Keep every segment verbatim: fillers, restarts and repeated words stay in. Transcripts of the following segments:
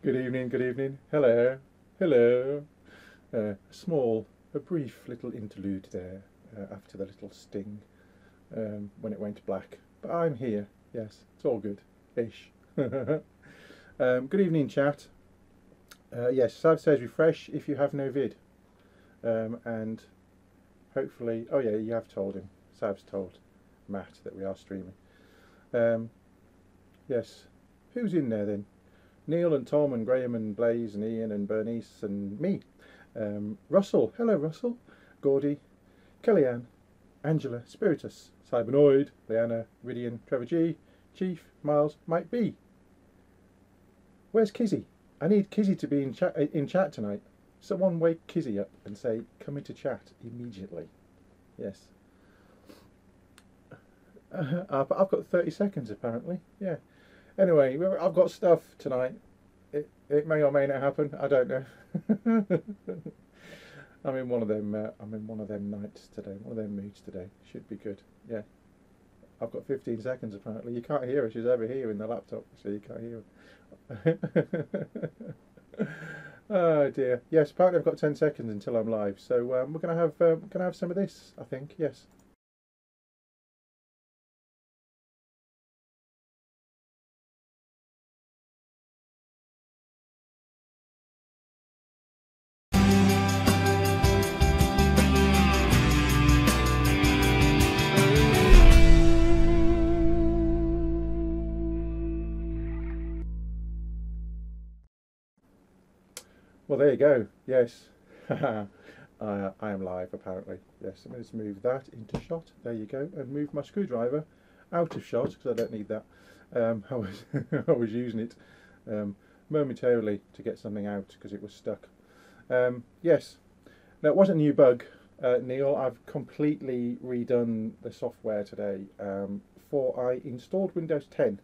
Good evening, good evening. Hello, hello. Uh, a small, a brief little interlude there uh, after the little sting um, when it went black. But I'm here, yes, it's all good-ish. um, good evening, chat. Uh, yes, Sav says refresh if you have no vid. Um, and hopefully, oh yeah, you have told him. Sav's told Matt that we are streaming. Um, yes, who's in there then? Neil and Tom and Graham and Blaze and Ian and Bernice and me. Um, Russell, hello Russell. Gordy, Kellyanne, Angela, Spiritus, Cybernoid, Leanna, Ridian, Trevor G, Chief, Miles, Mike B. Where's Kizzy? I need Kizzy to be in chat, in chat tonight. Someone wake Kizzy up and say, come into chat immediately. Yes. Uh, I've got thirty seconds apparently, yeah. Anyway, I've got stuff tonight. It, it may or may not happen, I don't know. I'm in one of them uh, I'm in one of them nights today, one of them moods today. Should be good, yeah. I've got fifteen seconds apparently. You can't hear her, she's over here in the laptop, so you can't hear her. Oh dear. Yes, apparently I've got ten seconds until I'm live, so um, we're going to have, um, gonna have some of this, I think, yes. Well, there you go. Yes, uh, I am live apparently. Yes, I'm going to move that into shot. There you go, and move my screwdriver out of shot because I don't need that. Um, I was I was using it um, momentarily to get something out because it was stuck. Um, yes, now it was a new bug, uh, Neil. I've completely redone the software today. Um, for I installed Windows ten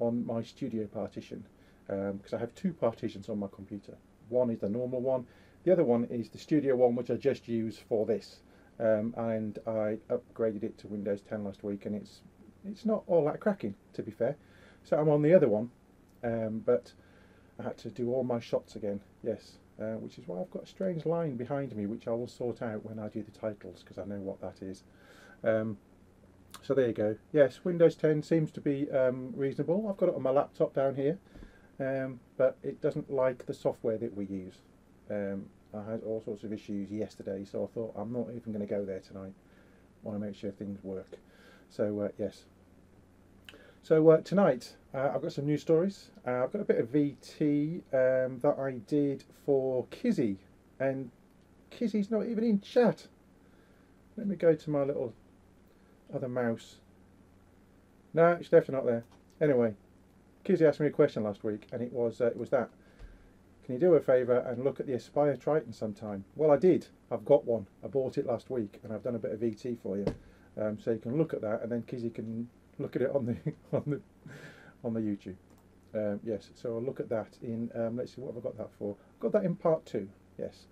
on my studio partition because um, I have two partitions on my computer. One is the normal one, the other one is the studio one which I just use for this, um, and I upgraded it to Windows ten last week, and it's it's not all that cracking to be fair, so I'm on the other one, um, but I had to do all my shots again, yes, uh, which is why I've got a strange line behind me which I will sort out when I do the titles because I know what that is. Um, so there you go, yes, Windows ten seems to be um, reasonable. I've got it on my laptop down here. Um, but it doesn't like the software that we use. Um, I had all sorts of issues yesterday, so I thought I'm not even going to go there tonight. I want to make sure things work. So uh, yes. So uh, tonight uh, I've got some news stories. Uh, I've got a bit of V T um, that I did for Kizzy, and Kizzy's not even in chat. Let me go to my little other mouse. No, she's definitely not there. Anyway. Kizzy asked me a question last week, and it was uh, it was that. Can you do a favour and look at the Aspire Triton sometime? Well, I did. I've got one. I bought it last week, and I've done a bit of V T for you, um, so you can look at that, and then Kizzy can look at it on the on the on the YouTube. Um, yes, so I'll look at that in. Um, let's see, what have I got that for? I've got that in part two. Yes,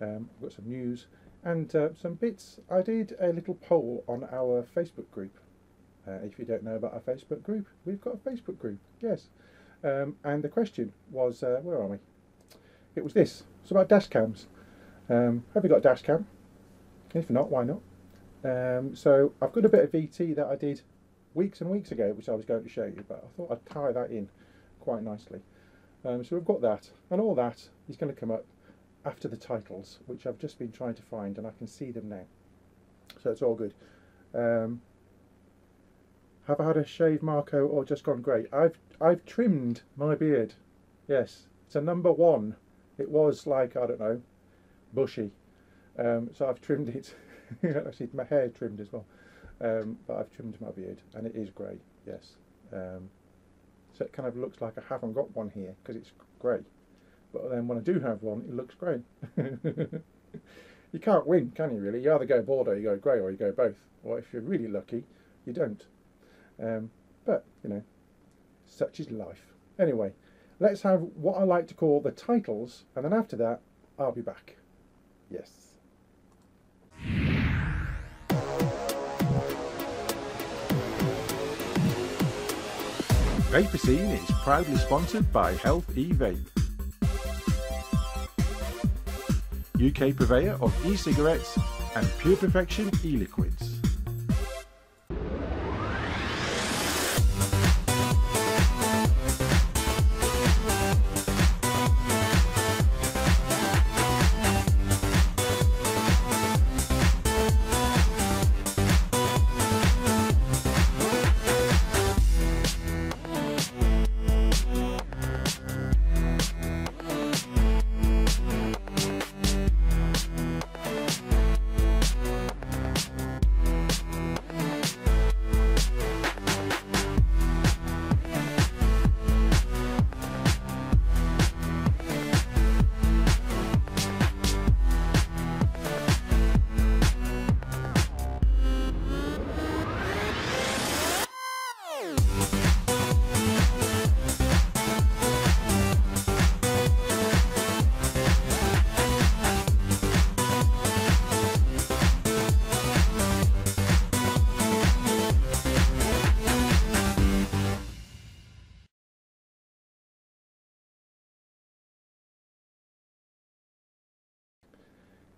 um, I've got some news and uh, some bits. I did a little poll on our Facebook group. Uh, if you don't know about our Facebook group, we've got a Facebook group, yes. Um, and the question was, uh, where are we? It was this, it's about dash cams. Um, have you got a dash cam? If not, why not? Um, so I've got a bit of V T that I did weeks and weeks ago, which I was going to show you, but I thought I'd tie that in quite nicely. Um, so we've got that, and all that is going to come up after the titles, which I've just been trying to find, and I can see them now. So it's all good. Um, Have I had a shave, Marco, or just gone grey? I've I've trimmed my beard. Yes, it's a number one. It was like, I don't know, bushy. Um, so I've trimmed it. Actually, my hair trimmed as well. Um, but I've trimmed my beard, and it is grey. Yes. Um, so it kind of looks like I haven't got one here because it's grey. But then when I do have one, it looks grey. You can't win, can you? Really? You either go border, you go grey, or you go both. Or if you're really lucky, you don't. Um, but, you know, such is life. Anyway, let's have what I like to call the titles, and then after that, I'll be back. Yes. Vaper Scene is proudly sponsored by Health eVape, U K purveyor of e-cigarettes and Pure Perfection e-liquids.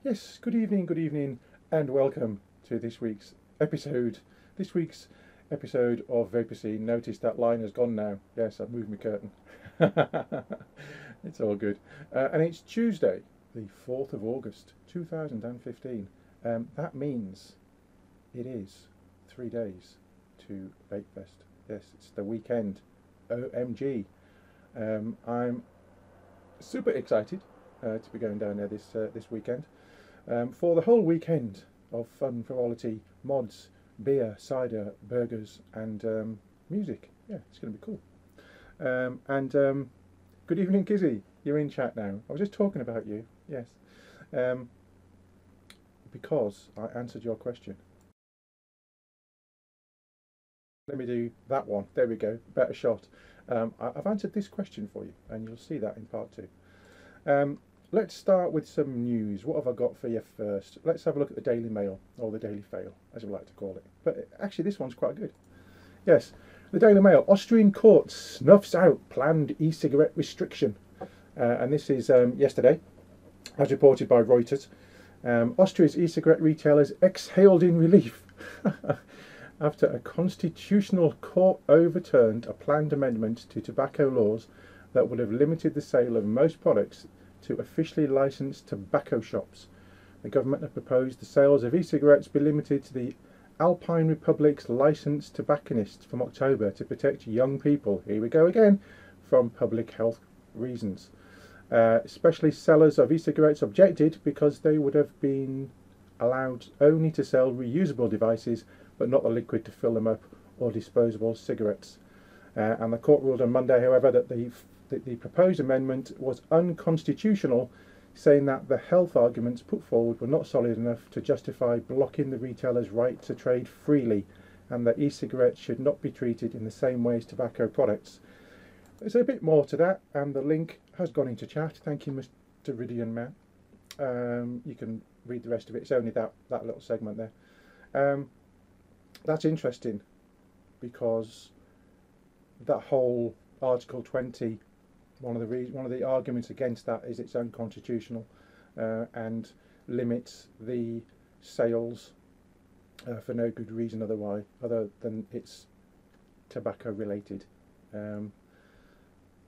Yes, good evening, good evening, and welcome to this week's episode. This week's episode of Vapor Scene. Notice that line has gone now. Yes, I've moved my curtain. It's all good. Uh, and it's Tuesday, the fourth of August, two thousand fifteen. Um, that means it is three days to Vapefest. Yes, it's the weekend. O M G. Um, I'm super excited uh, to be going down there this, uh, this weekend. Um, for the whole weekend of fun, frivolity, mods, beer, cider, burgers and um, music. Yeah, it's going to be cool. Um, and um, good evening, Kizzy. You're in chat now. I was just talking about you. Yes. Um, because I answered your question. Let me do that one. There we go. Better shot. Um, I, I've answered this question for you and you'll see that in part two. Um, Let's start with some news. What have I got for you first? Let's have a look at the Daily Mail, or the Daily Fail, as we like to call it. But actually, this one's quite good. Yes, the Daily Mail. Austrian court snuffs out planned e-cigarette restriction. Uh, and this is um, yesterday, as reported by Reuters. Um, Austria's e-cigarette retailers exhaled in relief after a constitutional court overturned a planned amendment to tobacco laws that would have limited the sale of most products to officially licensed tobacco shops. The government have proposed the sales of e-cigarettes be limited to the Alpine Republic's licensed tobacconists from October to protect young people, here we go again, from public health reasons. Uh, especially sellers of e-cigarettes objected because they would have been allowed only to sell reusable devices but not the liquid to fill them up or disposable cigarettes. Uh, and the court ruled on Monday, however, that the that the proposed amendment was unconstitutional, saying that the health arguments put forward were not solid enough to justify blocking the retailer's right to trade freely, and that e-cigarettes should not be treated in the same way as tobacco products. There's a bit more to that, and the link has gone into chat. Thank you, Mister Ridian Man. Um, you can read the rest of it. It's only that, that little segment there. Um, that's interesting, because that whole Article twenty, One of the reasons, one of the arguments against that is it's unconstitutional uh, and limits the sales uh, for no good reason otherwise, other than it's tobacco related. Um,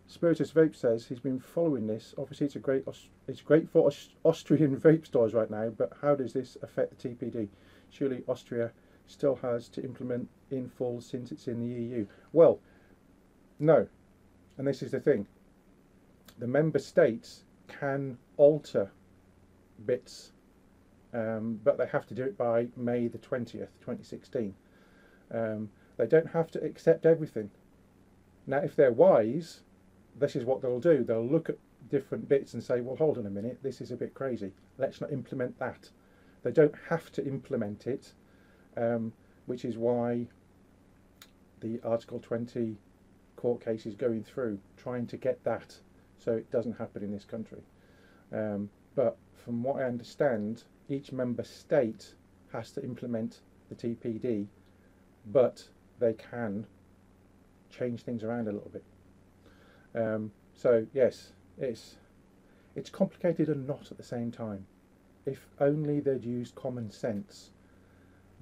Spiritus Vape says he's been following this. Obviously, it's a great it's great for Austrian vape stores right now, but how does this affect the T P D? Surely Austria still has to implement in full since it's in the E U. Well, no, and this is the thing. The member states can alter bits, um, but they have to do it by May the twentieth, twenty sixteen. Um, they don't have to accept everything. Now, if they're wise, this is what they'll do. They'll look at different bits and say, well, hold on a minute, this is a bit crazy. Let's not implement that. They don't have to implement it, um, which is why the Article twenty court case is going through, trying to get that. So it doesn't happen in this country. Um, but from what I understand, each member state has to implement the T P D, but they can change things around a little bit. Um, so yes, it's, it's complicated and not at the same time. if only they'd used common sense,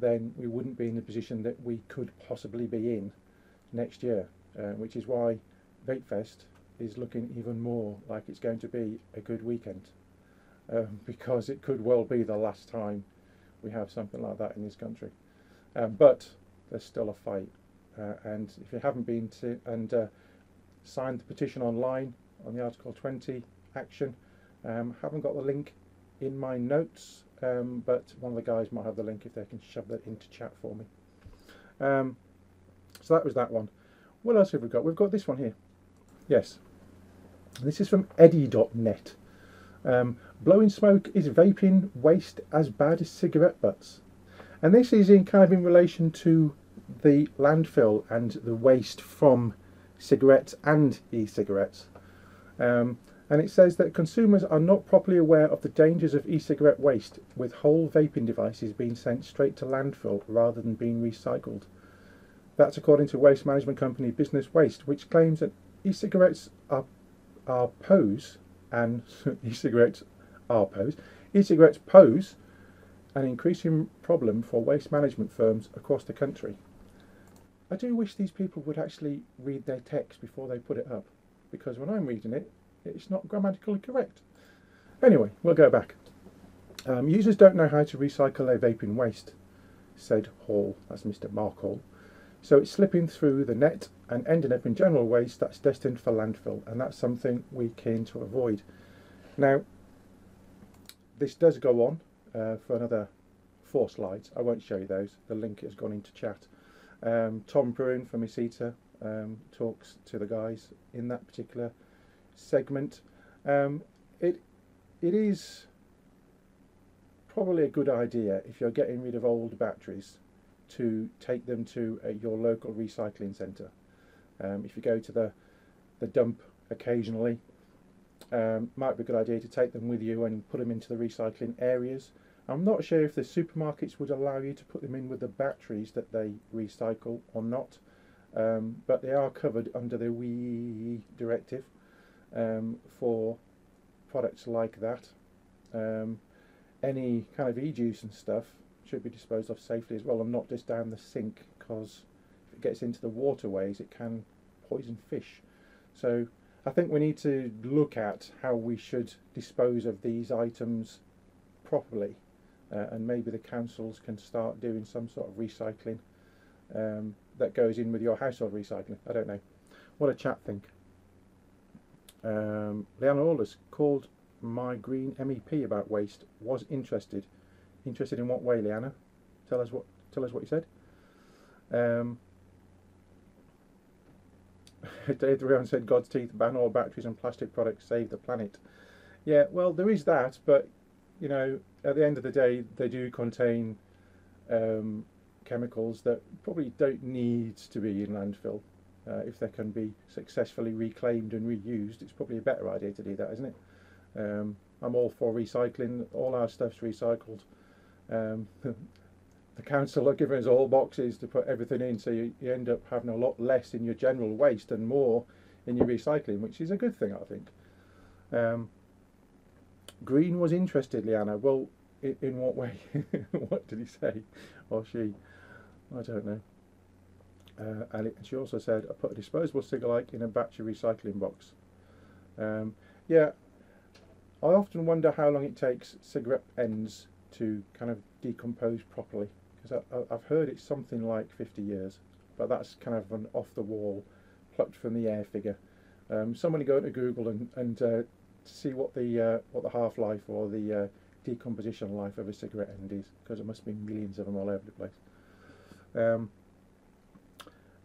then we wouldn't be in the position that we could possibly be in next year, uh, which is why Vapefest is looking even more like it's going to be a good weekend, um, because it could well be the last time we have something like that in this country. Um, but there's still a fight, uh, and if you haven't been to and uh, signed the petition online on the Article twenty action, um, haven't got the link in my notes, um, but one of the guys might have the link if they can shove that into chat for me. Um, so that was that one. What else have we got? We've got this one here. Yes, this is from edie dot net. Um, blowing smoke is vaping waste as bad as cigarette butts. And this is in kind of in relation to the landfill and the waste from cigarettes and e-cigarettes. Um, and it says that consumers are not properly aware of the dangers of e-cigarette waste, with whole vaping devices being sent straight to landfill rather than being recycled. That's according to waste management company Business Waste, which claims that e-cigarettes are, are pose and e-cigarettes are pose e-cigarettes pose an increasing problem for waste management firms across the country. I do wish these people would actually read their text before they put it up, because when I'm reading it, it's not grammatically correct. Anyway, we'll go back. Um, users don't know how to recycle their vaping waste, said Hall, that's Mister Mark Hall. So it's slipping through the net and ending up in general waste that's destined for landfill, and that's something we're keen to avoid. Now, this does go on uh, for another four slides. I won't show you those. The link has gone into chat. Um, Tom Bruin from Isita um, talks to the guys in that particular segment. Um, it it is probably a good idea, if you're getting rid of old batteries, to take them to uh, your local recycling centre. Um, if you go to the, the dump occasionally, um, might be a good idea to take them with you and put them into the recycling areas. I'm not sure if the supermarkets would allow you to put them in with the batteries that they recycle or not, um, but they are covered under the WEEE directive um, for products like that. Um, any kind of e-juice and stuff should be disposed of safely as well, and not just down the sink, because if it gets into the waterways it can poison fish. So I think we need to look at how we should dispose of these items properly, uh, and maybe the councils can start doing some sort of recycling um, that goes in with your household recycling. I don't know. What a chat think. Um, Leanna Alders called my Green M E P about waste, was interested. Interested in what way, Leanna? Tell us what. Tell us what you said. Um, Dave Ryan said, "God's teeth, ban all batteries and plastic products. Save the planet." Yeah, well, there is that, but you know, at the end of the day, they do contain um, chemicals that probably don't need to be in landfill. Uh, if they can be successfully reclaimed and reused, it's probably a better idea to do that, isn't it? Um, I'm all for recycling. All our stuff's recycled. Um, the council are giving us all boxes to put everything in, so you, you end up having a lot less in your general waste and more in your recycling, which is a good thing, I think. Um, Green was interested, Leanna. Well, in, in what way? What did he say? Or she? I don't know. Uh, and it, she also said, I put a disposable cigarette in a battery recycling box. Um, yeah. I often wonder how long it takes cigarette ends to kind of decompose properly, because I've heard it's something like fifty years, but that's kind of an off-the-wall, plucked from the air figure. Um, somebody go into Google and, and uh, see what the uh, what the half-life or the uh, decomposition life of a cigarette end is, because there must be millions of them all over the place. Um,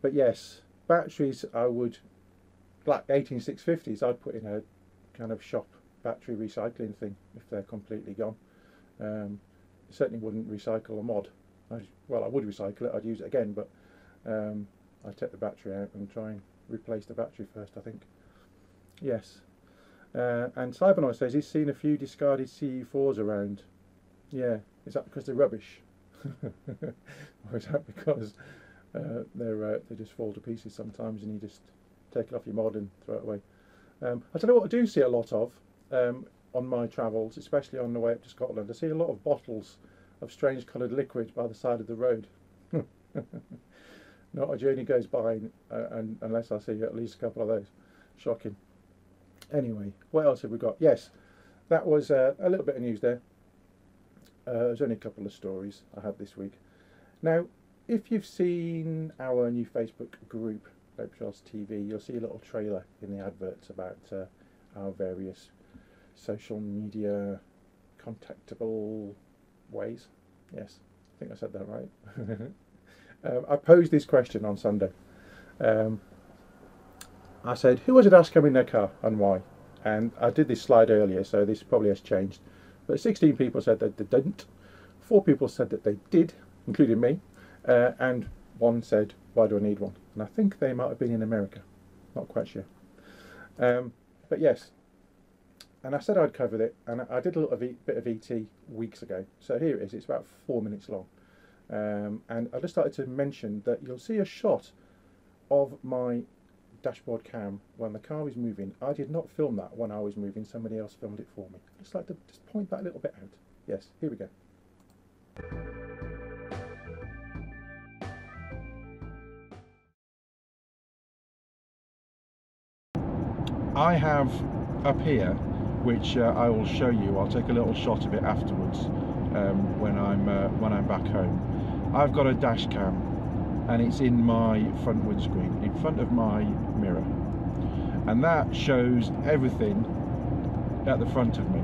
but yes, batteries, I would, like eighteen six fifties, I'd put in a kind of shop battery recycling thing if they're completely gone. Um, certainly wouldn't recycle a mod. I, well, I would recycle it, I'd use it again, but um, I'd take the battery out and try and replace the battery first, I think. Yes. Uh, and Cybernoid says he's seen a few discarded C E fours around. Yeah, is that because they're rubbish? Or is that because uh, they're, uh, they just fall to pieces sometimes and you just take it off your mod and throw it away? Um, I don't know what I do see a lot of. Um, on my travels, especially on the way up to Scotland, I see a lot of bottles of strange coloured liquids by the side of the road. Not a journey goes by uh, and unless I see at least a couple of those. Shocking. Anyway, what else have we got? Yes, that was uh, a little bit of news there. Uh, there's only a couple of stories I had this week. Now, if you've seen our new Facebook group, Vapor Trails T V, you'll see a little trailer in the adverts about uh, our various social media contactable ways. Yes, I think I said that right. um, I posed this question on Sunday. Um, I said, who was it asked coming in their car and why? And I did this slide earlier, so this probably has changed. But sixteen people said that they didn't. Four people said that they did, including me. Uh, and one said, why do I need one? And I think they might have been in America. Not quite sure. Um, but yes. And I said I'd covered it. And I did a little bit of E T weeks ago. So here it is. It's about four minutes long. Um, and I just started to mention that you'll see a shot of my dashboard cam when the car is moving. I did not film that when I was moving. Somebody else filmed it for me. I'd just like to just point that little bit out. Yes, here we go. I have up here, which uh, I will show you. I'll take a little shot of it afterwards um, when I'm uh, when I'm back home. I've got a dash cam, and it's in my front windscreen, in front of my mirror. And that shows everything at the front of me.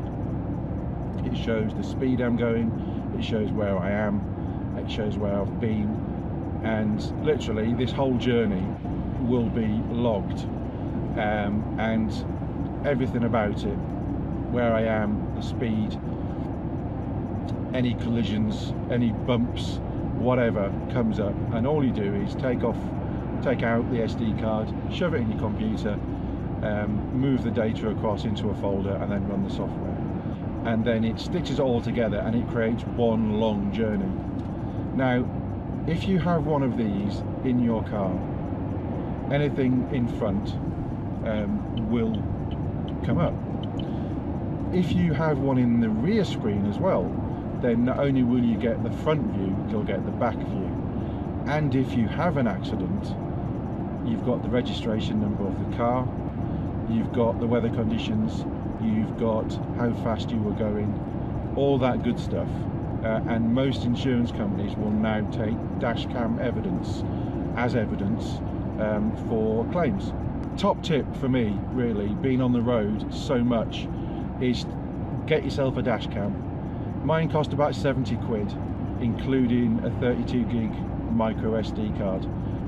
It shows the speed I'm going, it shows where I am, it shows where I've been, and literally this whole journey will be logged. Um, and everything about it, where I am, the speed, any collisions, any bumps, whatever comes up, and all you do is take off, take out the S D card, shove it in your computer, um, move the data across into a folder, and then run the software. And then it stitches it all together and it creates one long journey. Now, if you have one of these in your car, anything in front um, will come up. If you have one in the rear screen as well, then not only will you get the front view, you'll get the back view. And if you have an accident, you've got the registration number of the car, you've got the weather conditions, you've got how fast you were going, all that good stuff. Uh, and most insurance companies will now take dash cam evidence as evidence um, for claims. Top tip for me, really, being on the road so much, is get yourself a dash cam. Mine cost about seventy quid, including a thirty-two gig micro S D card,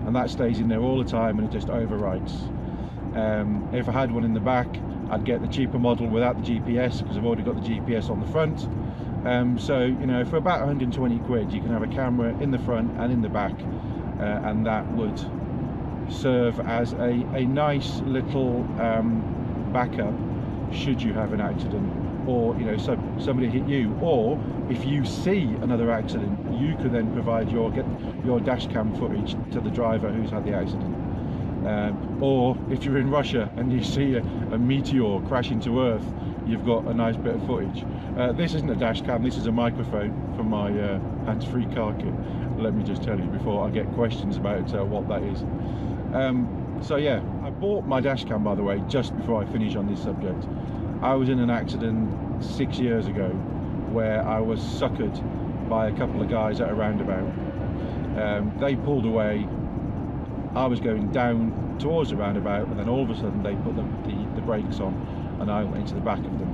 and that stays in there all the time and it just overwrites. Um, if I had one in the back, I'd get the cheaper model without the G P S because I've already got the G P S on the front. Um, so, you know, for about a hundred and twenty quid, you can have a camera in the front and in the back, uh, and that would serve as a, a nice little um, backup should you have an accident. Or you know, so somebody hit you, or if you see another accident, you could then provide your get your dash cam footage to the driver who's had the accident. Um, or if you're in Russia and you see a, a meteor crash into Earth, you've got a nice bit of footage. Uh, this isn't a dash cam, this is a microphone from my uh, hands-free car kit. Let me just tell you before I get questions about uh, what that is. Um, so yeah, I bought my dash cam, by the way, just before I finish on this subject. I was in an accident six years ago where I was suckered by a couple of guys at a roundabout. Um, they pulled away, I was going down towards the roundabout, and then all of a sudden they put the, the, the brakes on and I went into the back of them.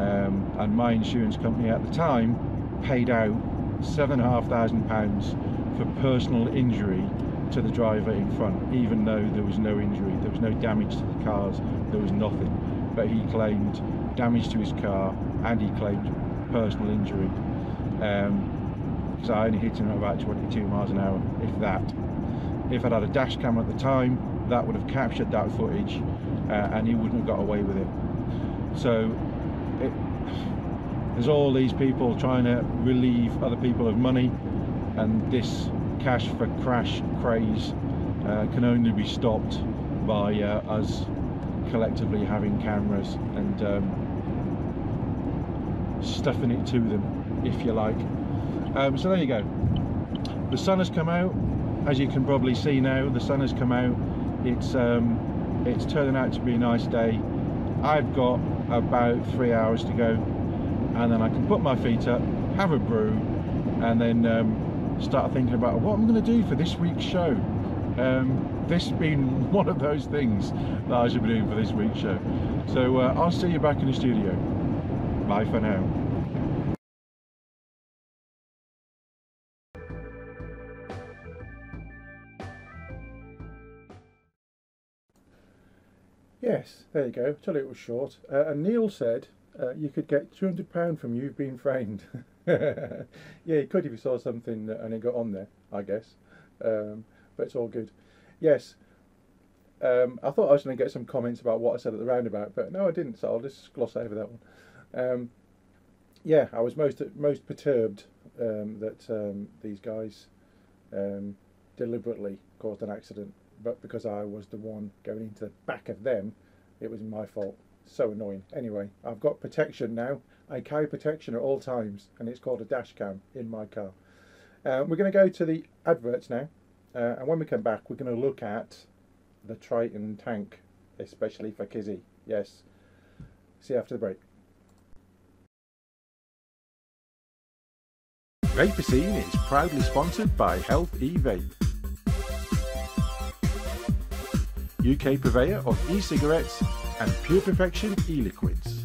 Um, and my insurance company at the time paid out seven thousand five hundred pounds for personal injury to the driver in front, even though there was no injury, there was no damage to the cars, there was nothing. But he claimed damage to his car and he claimed personal injury because um, I only hit him at about twenty-two miles an hour, if that. If I'd had a dash cam at the time, that would have captured that footage uh, and he wouldn't have got away with it. So it, there's all these people trying to relieve other people of money, and this cash for crash craze uh, can only be stopped by uh, us collectively having cameras and um, stuffing it to them, if you like. Um, so there you go. The sun has come out, as you can probably see now. The sun has come out. It's um, it's turning out to be a nice day. I've got about three hours to go, and then I can put my feet up, have a brew, and then um, start thinking about what I'm going to do for this week's show. Um, this has been one of those things that I should be doing for this week's show. So uh, I'll see you back in the studio. Bye for now. Yes, there you go. I told you it was short. Uh, and Neil said uh, you could get two hundred pounds from You've Been Framed. Yeah, you could if you saw something and it got on there, I guess. Um, but it's all good. Yes, um, I thought I was going to get some comments about what I said at the roundabout, but no, I didn't, so I'll just gloss over that one. Um, yeah, I was most most perturbed um, that um, these guys um, deliberately caused an accident. But because I was the one going into the back of them, it was my fault. So annoying. Anyway, I've got protection now. I carry protection at all times, and it's called a dash cam in my car. Uh, we're going to go to the adverts now, uh, and when we come back, we're going to look at the Triton tank, especially for Kizzy. Yes. See you after the break. Vapocene is proudly sponsored by Health eVape, U K purveyor of e-cigarettes and Pure Perfection e-liquids.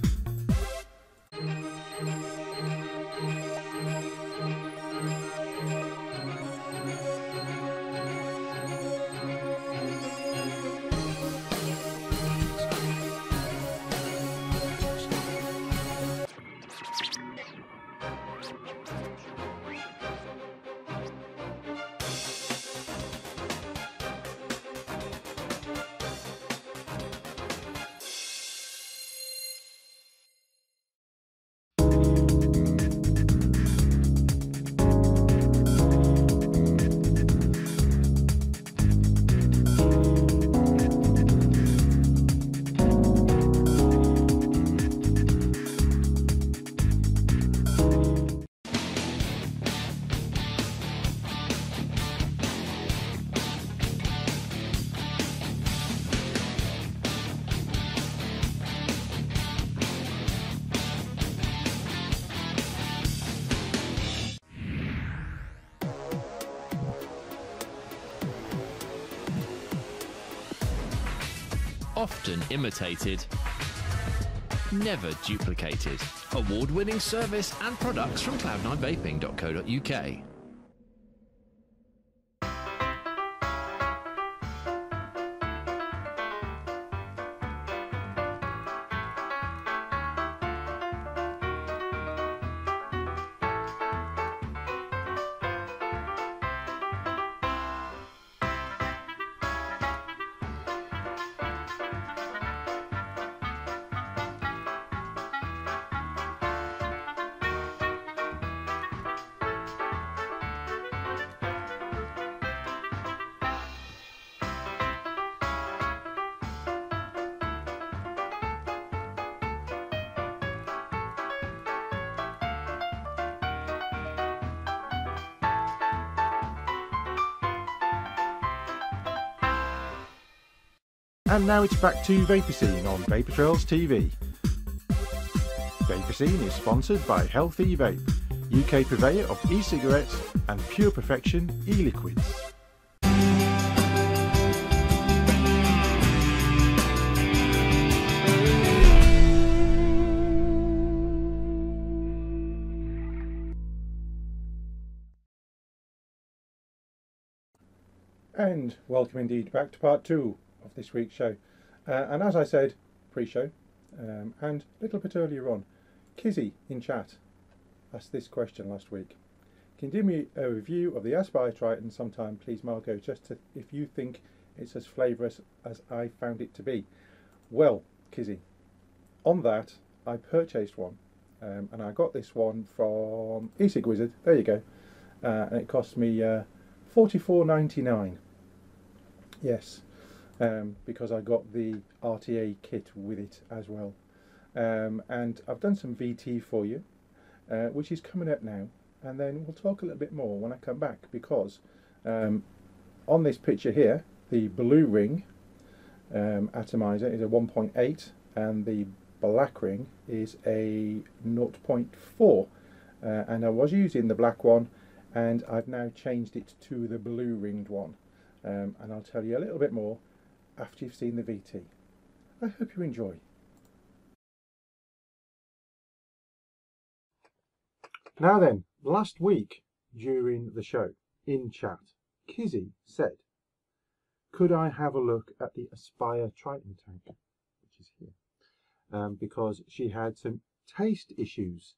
Often imitated, never duplicated. Award-winning service and products from cloud nine vaping dot co dot U K. And now it's back to Vapocene on Vapor Trails T V. Vapocene is sponsored by Health eVape, U K purveyor of e-cigarettes and Pure Perfection e-liquids. And welcome indeed back to part two of this week's show, uh, and as I said pre-show um, and a little bit earlier on, Kizzy in chat asked this question last week: can you do me a review of the Aspire Triton sometime please, Marco, just to, if you think it's as flavourous as I found it to be? Well, Kizzy, on that I purchased one, um, and I got this one from eCig Wizard, there you go, uh, and it cost me uh, forty-four ninety-nine. Yes. Um, because I got the R T A kit with it as well, um, and I've done some V T for you, uh, which is coming up now, and then we'll talk a little bit more when I come back, because um, on this picture here, the blue ring um, atomizer is a one point eight and the black ring is a zero point four, uh, and I was using the black one and I've now changed it to the blue ringed one, um, and I'll tell you a little bit more after you've seen the V T. I hope you enjoy. Now then, last week during the show, in chat, Kizzy said, could I have a look at the Aspire Triton Tank, which is here, um, because she had some taste issues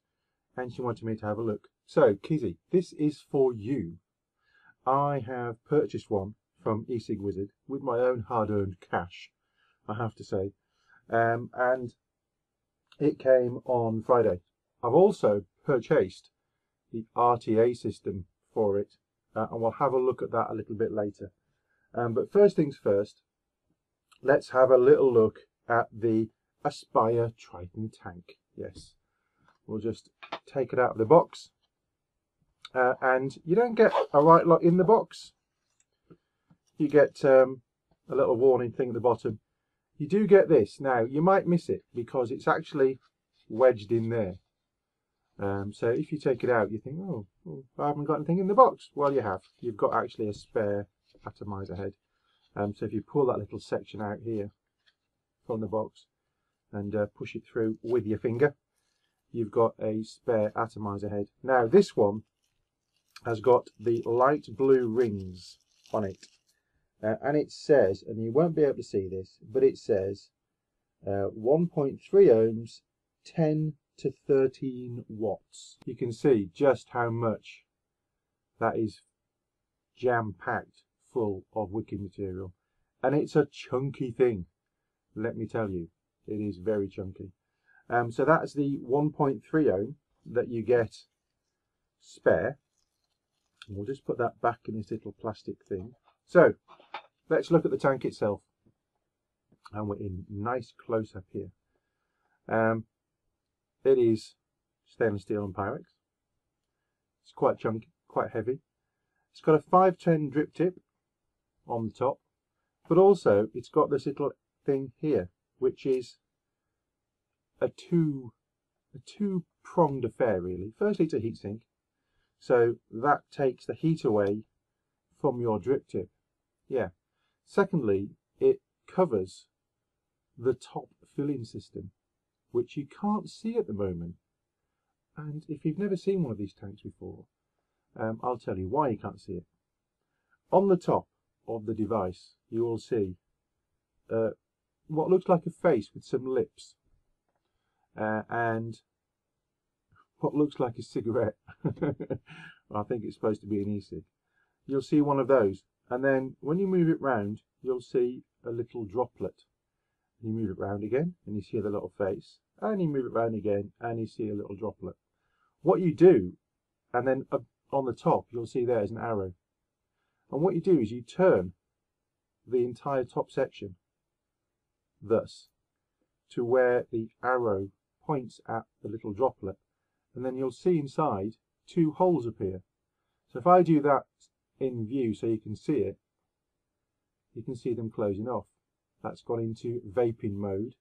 and she wanted me to have a look. So Kizzy, this is for you. I have purchased one from eCig Wizard with my own hard-earned cash, I have to say, um, and it came on Friday. I've also purchased the R T A system for it, uh, and we'll have a look at that a little bit later. Um, but first things first, let's have a little look at the Aspire Triton Tank. Yes, we'll just take it out of the box, uh, and you don't get a right lot in the box. You get um, a little warning thing at the bottom. You do get this. Now, you might miss it because it's actually wedged in there. Um, so if you take it out, you think, oh, well, I haven't got anything in the box. Well, you have. You've got actually a spare atomizer head. Um, so if you pull that little section out here from the box and uh, push it through with your finger, you've got a spare atomizer head. Now, this one has got the light blue rings on it. Uh, and it says, and you won't be able to see this, but it says uh, one point three ohms, ten to thirteen watts. You can see just how much that is jam-packed full of wicking material. And it's a chunky thing, let me tell you. It is very chunky. Um, so that's the one point three ohm that you get spare. And we'll just put that back in this little plastic thing. So, let's look at the tank itself, and we're in nice close-up here. Um, it is stainless steel and Pyrex. It's quite chunky, quite heavy. It's got a five ten drip tip on the top, but also it's got this little thing here, which is a two, a two-pronged affair, really. Firstly, it's a heat sink, so that takes the heat away from your drip tip. Yeah. Secondly, it covers the top filling system, which you can't see at the moment. And if you've never seen one of these tanks before, um, I'll tell you why you can't see it. On the top of the device, you will see uh, what looks like a face with some lips, uh, and what looks like a cigarette. I think it's supposed to be an e-cig. You'll see one of those. And then when you move it round, you'll see a little droplet. You move it round again, and you see the little face. And you move it round again, and you see a little droplet. What you do, and then up on the top, you'll see there's an arrow. And what you do is you turn the entire top section, thus, to where the arrow points at the little droplet. And then you'll see inside two holes appear. So if I do that in view so you can see it, you can see them closing off. That's gone into vaping mode,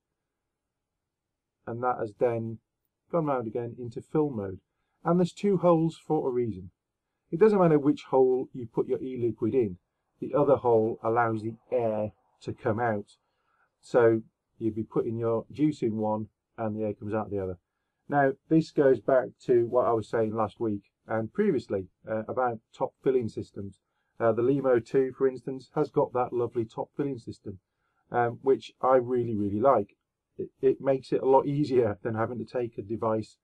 and that has then gone round again into fill mode. And there's two holes for a reason. It doesn't matter which hole you put your e-liquid in, the other hole allows the air to come out, so you'd be putting your juice in one and the air comes out the other. Now, this goes back to what I was saying last week and previously uh, about top filling systems. Uh, the Limo two, for instance, has got that lovely top filling system, um, which I really, really like. It, it makes it a lot easier than having to take a device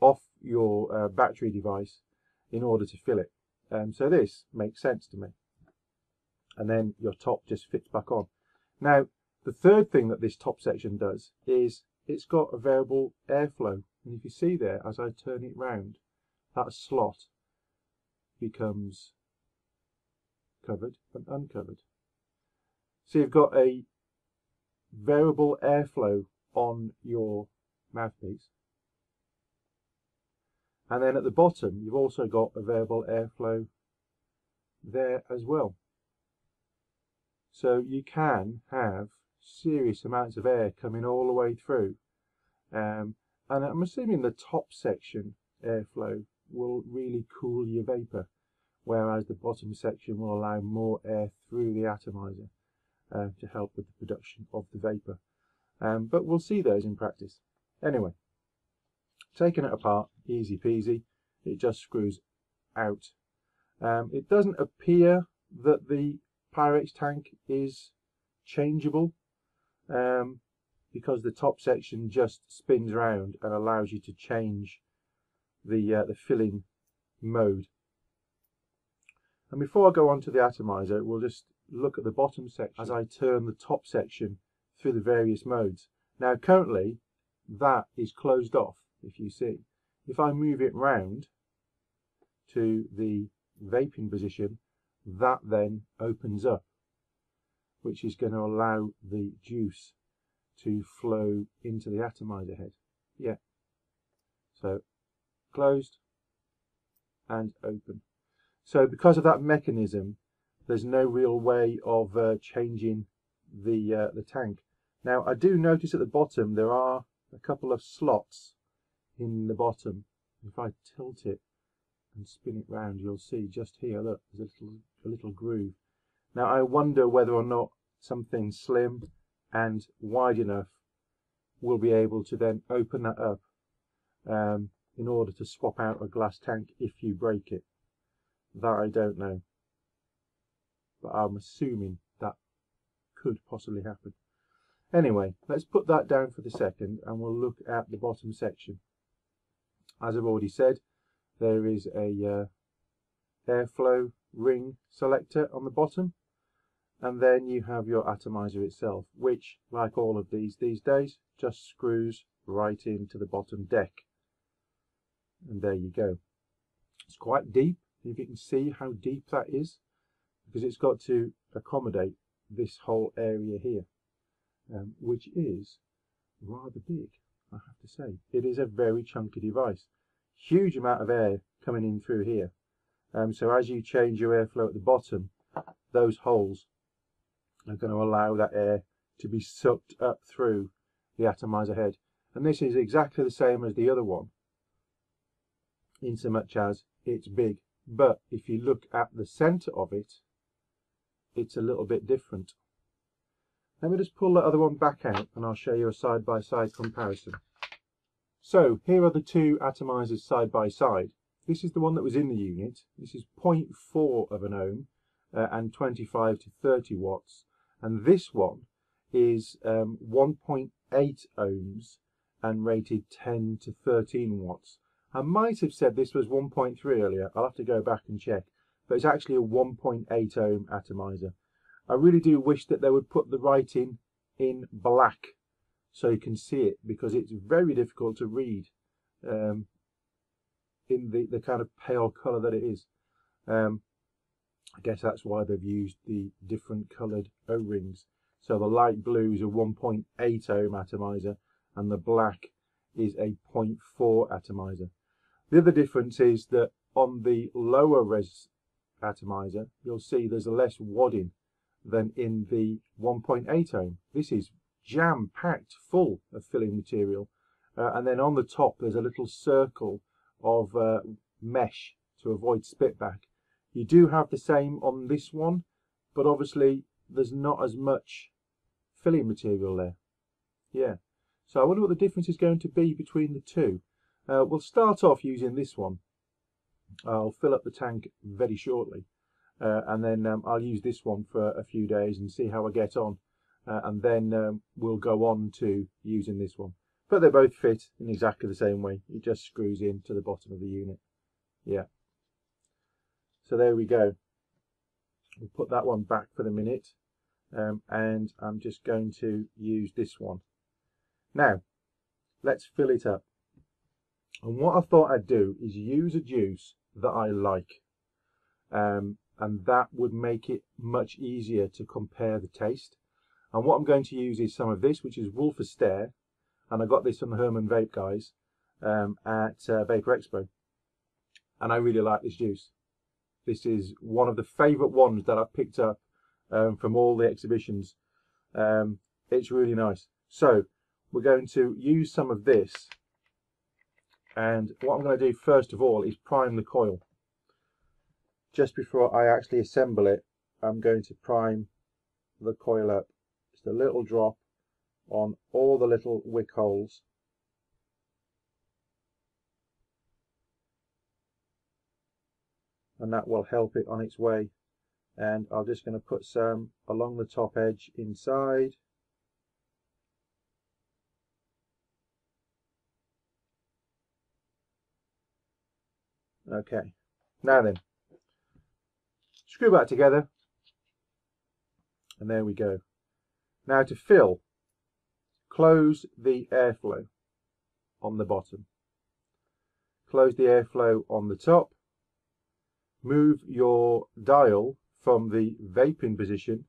off your uh, battery device in order to fill it. Um, so this makes sense to me. And then your top just fits back on. Now, the third thing that this top section does is it's got a variable airflow. And if you see there, as I turn it round, that slot becomes covered and uncovered. So you've got a variable airflow on your mouthpiece, And then at the bottom, you've also got available airflow there as well. So you can have serious amounts of air coming all the way through. Um, and I'm assuming the top section airflow will really cool your vapor, whereas the bottom section will allow more air through the atomizer uh, to help with the production of the vapor. Um, but we'll see those in practice. Anyway, taking it apart, easy peasy. It just screws out. Um, it doesn't appear that the Pyrex tank is changeable, um, because the top section just spins around and allows you to change the uh, the filling mode. And before I go on to the atomizer, we'll just look at the bottom section as I turn the top section through the various modes. Now currently that is closed off. If you see, if I move it round to the vaping position, that then opens up, which is going to allow the juice to flow into the atomizer head. Yeah, so closed and open. So because of that mechanism, there's no real way of uh, changing the uh, the tank. Now I do notice at the bottom there are a couple of slots in the bottom. If I tilt it and spin it round, you'll see just here, look, there's a little a little groove. Now I wonder whether or not something slim and wide enough will be able to then open that up um, in order to swap out a glass tank if you break it. That I don't know, but I'm assuming that could possibly happen. Anyway, let's put that down for the second and we'll look at the bottom section. As I've already said, there is a uh, airflow ring selector on the bottom, and then you have your atomizer itself, which, like all of these these days, just screws right into the bottom deck. And there you go. It's quite deep, if you can see how deep that is, because it's got to accommodate this whole area here, um, which is rather big, I have to say. It is a very chunky device. Huge amount of air coming in through here. Um, so as you change your airflow at the bottom, those holes are going to allow that air to be sucked up through the atomizer head. And this is exactly the same as the other one, in so much as it's big. But if you look at the center of it, it's a little bit different. Let me just pull that other one back out and I'll show you a side-by-side comparison. So here are the two atomizers side by side. This is the one that was in the unit. This is zero point four of an ohm uh, and twenty-five to thirty watts. And this one is um, one point eight ohms and rated ten to thirteen watts. I might have said this was one point three earlier. I'll have to go back and check. But it's actually a one point eight ohm atomizer. I really do wish that they would put the writing in black so you can see it, because it's very difficult to read um, in the, the kind of pale colour that it is. Um, I guess that's why they've used the different coloured O-rings. So the light blue is a one point eight ohm atomizer and the black is a zero point four atomizer. The other difference is that on the lower res atomizer, you'll see there's less wadding than in the one point eight ohm. This is jam-packed full of filling material, uh, and then on the top there's a little circle of uh, mesh to avoid spitback. You do have the same on this one, but obviously there's not as much filling material there. Yeah, so I wonder what the difference is going to be between the two. Uh, we'll start off using this one. I'll fill up the tank very shortly. Uh, and then um, I'll use this one for a few days and see how I get on, uh, and then um, we'll go on to using this one. But they both fit in exactly the same way. It just screws into the bottom of the unit. Yeah. So there we go. We'll put that one back for the minute, um, and I'm just going to use this one. Now, let's fill it up. And what I thought I'd do is use a juice that I like. Um, and that would make it much easier to compare the taste. And what I'm going to use is some of this, which is Wolf Astaire, and I got this from the Herman Vape guys um, at uh, Vapor Expo. and I really like this juice. This is one of the favourite ones that I've picked up um, from all the exhibitions. Um, it's really nice. So we're going to use some of this, and what I'm going to do first of all is prime the coil. Just before I actually assemble it, I'm going to prime the coil up. Just a little drop on all the little wick holes. And that will help it on its way. And I'm just going to put some along the top edge inside. Okay, now then, screw back together, and there we go. Now to fill, close the airflow on the bottom, close the airflow on the top, move your dial from the vaping position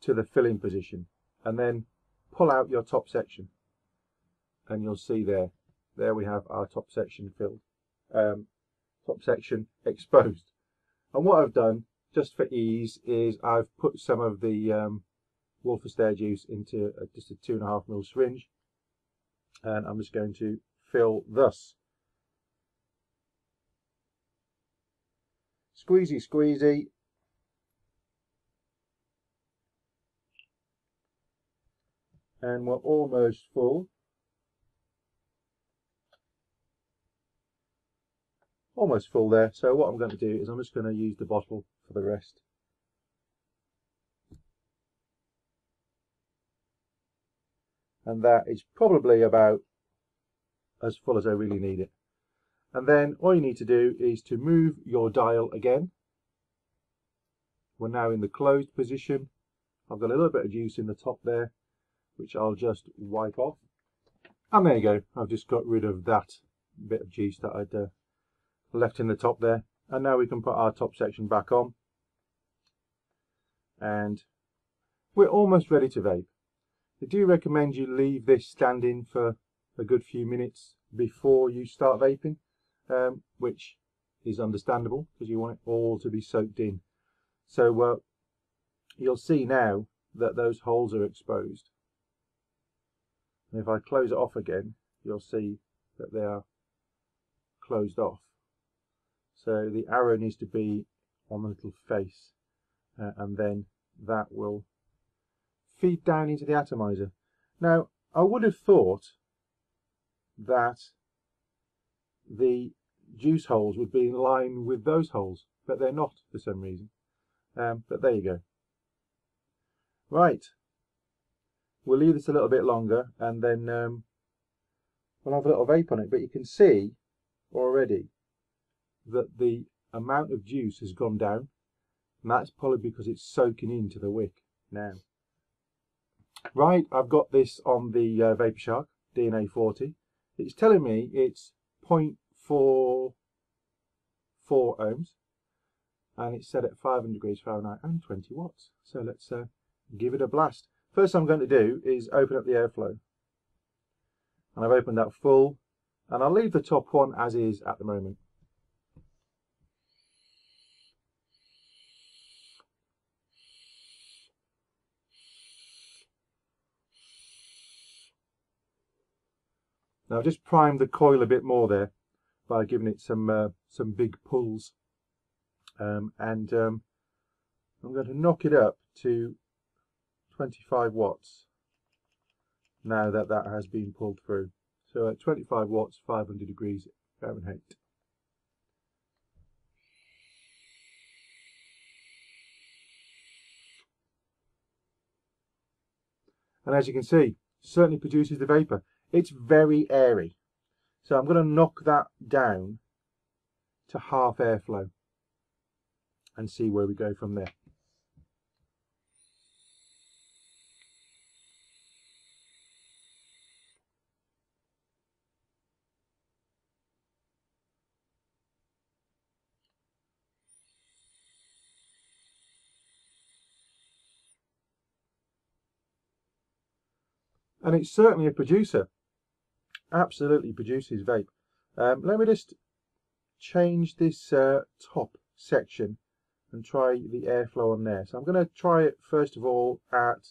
to the filling position, and then pull out your top section, and you'll see there, there we have our top section filled, um, top section exposed. And what I've done, just for ease, is I've put some of the um, Wolf Astaire juice into a, just a two and a half mil syringe, and I'm just going to fill thus. Squeezy, squeezy. And we're almost full. Almost full there. So what I'm going to do is I'm just going to use the bottle for the rest. And that is probably about as full as I really need it. And then all you need to do is to move your dial again. We're now in the closed position. I've got a little bit of juice in the top there, which I'll just wipe off. And there you go. I've just got rid of that bit of juice that I'd uh, left in the top there. And now we can put our top section back on. And we're almost ready to vape. I do recommend you leave this standing for a good few minutes before you start vaping. Um, which is understandable because you want it all to be soaked in. So uh, you'll see now that those holes are exposed. And if I close it off again, you'll see that they are closed off. So the arrow needs to be on the little face, uh, and then that will feed down into the atomizer. Now, I would have thought that the juice holes would be in line with those holes, but they're not for some reason. Um, but there you go. Right, we'll leave this a little bit longer, and then um, we'll have a little vape on it. But you can see already that the amount of juice has gone down, and that's probably because it's soaking into the wick now. Right, I've got this on the uh, Vapor Shark D N A forty. It's telling me it's zero point four four ohms, and it's set at five hundred degrees Fahrenheit and twenty watts. So let's uh, give it a blast. First thing I'm going to do is open up the airflow, and I've opened that full, and I'll leave the top one as is at the moment. Now I've just primed the coil a bit more there by giving it some uh, some big pulls, um, and um, I'm going to knock it up to twenty-five watts now that that has been pulled through. So at twenty-five watts, five hundred degrees Fahrenheit. And as you can see, certainly produces the vapour. It's very airy. So I'm going to knock that down to half airflow and see where we go from there. And it's certainly a producer. Absolutely produces vape. Um, let me just change this uh, top section and try the airflow on there. So I'm going to try it first of all at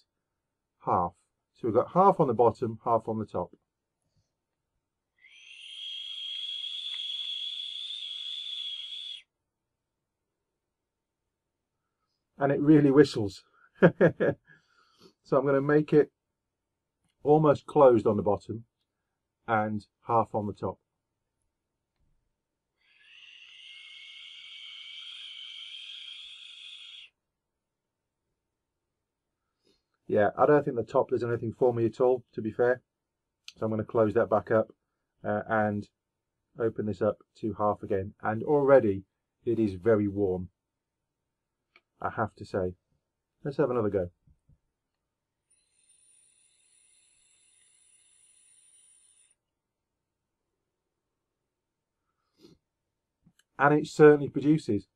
half. So we've got half on the bottom, half on the top. And it really whistles. So I'm going to make it almost closed on the bottom and half on the top. Yeah, I don't think the top does anything for me at all, to be fair. So I'm going to close that back up uh, and open this up to half again. And already it is very warm, I have to say. Let's have another go. And it certainly produces.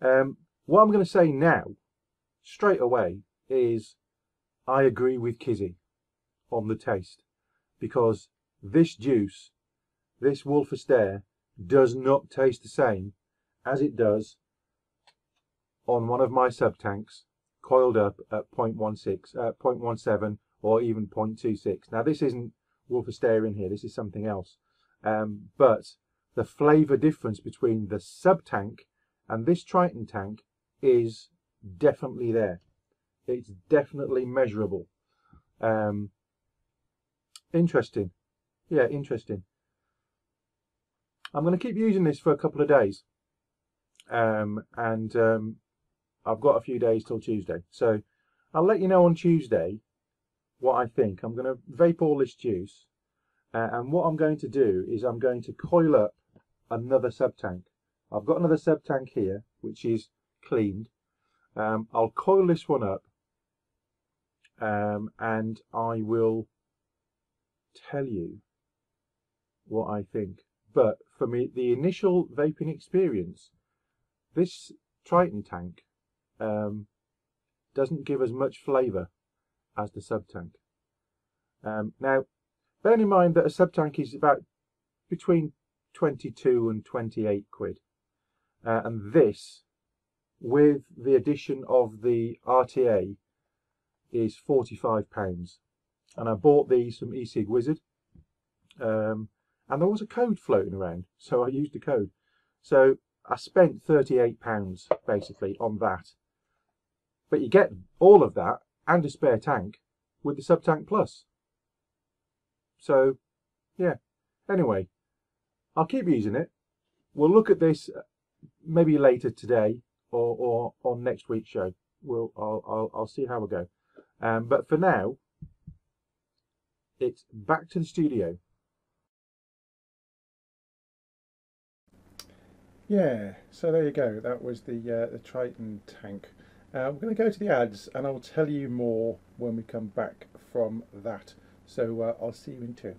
Um, what I'm going to say now, straight away, is I agree with Kizzy on the taste, because this juice, this Wolf Astaire, does not taste the same as it does on one of my sub tanks coiled up at zero point one six, uh, zero point one seven, or even zero point two six. Now this isn't Wolf Astaire in here, this is something else. Um, but the flavour difference between the sub tank and this Triton tank is definitely there. It's definitely measurable. Um, interesting. Yeah, interesting. I'm going to keep using this for a couple of days. Um, and um, I've got a few days till Tuesday. So I'll let you know on Tuesday what I think. I'm going to vape all this juice. Uh, and what I'm going to do is I'm going to coil up another sub tank. I've got another sub tank here, which is cleaned. Um, I'll coil this one up. Um, and I will tell you what I think. But for me, the initial vaping experience, this Triton tank um, doesn't give as much flavour as the sub tank. Um, now, bear in mind that a sub tank is about between twenty-two and twenty-eight quid, uh, and this, with the addition of the R T A, is forty-five pounds, and I bought these from eCig Wizard, um, and there was a code floating around, so I used the code. So I spent thirty-eight pounds basically on that, but you get all of that and a spare tank with the sub tank plus. So yeah, anyway, I'll keep using it. We'll look at this maybe later today or, or on next week's show. We'll I'll, I'll I'll see how we go. Um, but for now, it's back to the studio. Yeah, so there you go. That was the uh, the Triton tank. Uh, we're going to go to the ads, and I'll tell you more when we come back from that. So uh, I'll see you in two.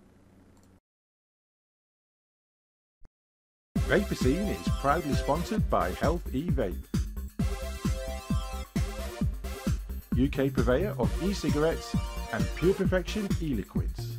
Vapor Scene is proudly sponsored by Health eVape, U K purveyor of e-cigarettes and Pure Perfection e-liquids.